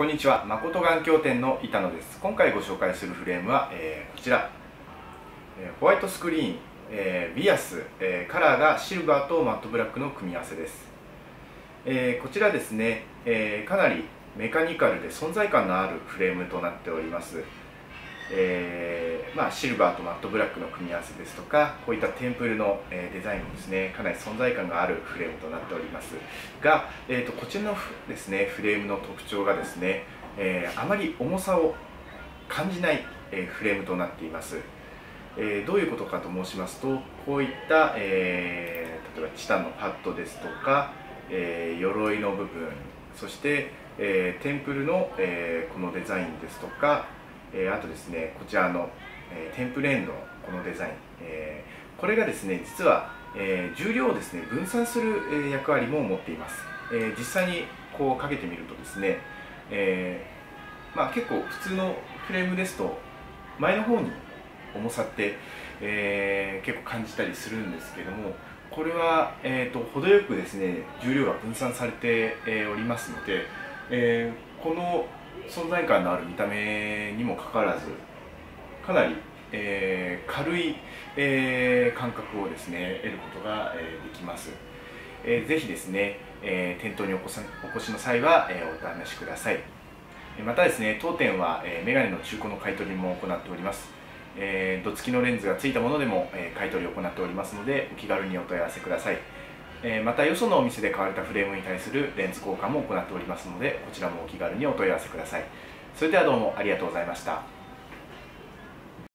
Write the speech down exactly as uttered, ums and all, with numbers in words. こんにちは、誠眼鏡店の板野です。今回ご紹介するフレームは、えー、こちら、えー、ホワイトスクリーン、えー、ビアス、えー、カラーがシルバーとマットブラックの組み合わせです。えー、こちらですね、えー、かなりメカニカルで存在感のあるフレームとなっております。えーまあ、シルバーとマットブラックの組み合わせですとか、こういったテンプルのデザインもですね、かなり存在感があるフレームとなっておりますが、えー、とこちらのですね、フレームの特徴がですね、えー、あまり重さを感じないフレームとなっています。えー、どういうことかと申しますと、こういった、えー、例えばチタンのパッドですとか、えー、鎧の部分、そして、えー、テンプルの、えー、このデザインですとか、あとですね、こちらのテンプレーンのこのデザイン、これがですね、実は重量をですね、分散する役割も持っています。実際にこうかけてみるとですね、まあ、結構普通のフレームですと前の方に重さって結構感じたりするんですけども、これは程よくですね、重量が分散されておりますので、この存在感のある見た目にもかかわらず、かなり、えー、軽い、えー、感覚をですね、得ることが、えー、できます。えー、ぜひですね、えー、店頭にお越し、お越しの際は、えー、お試しください。またですね、当店は、えー、メガネの中古の買い取りも行っております。えー、度付きのレンズがついたものでも、えー、買い取りを行っておりますので、お気軽にお問い合わせください。えー、またよそのお店で買われたフレームに対するレンズ交換も行っておりますので、こちらもお気軽にお問い合わせください。それではどうもありがとうございました。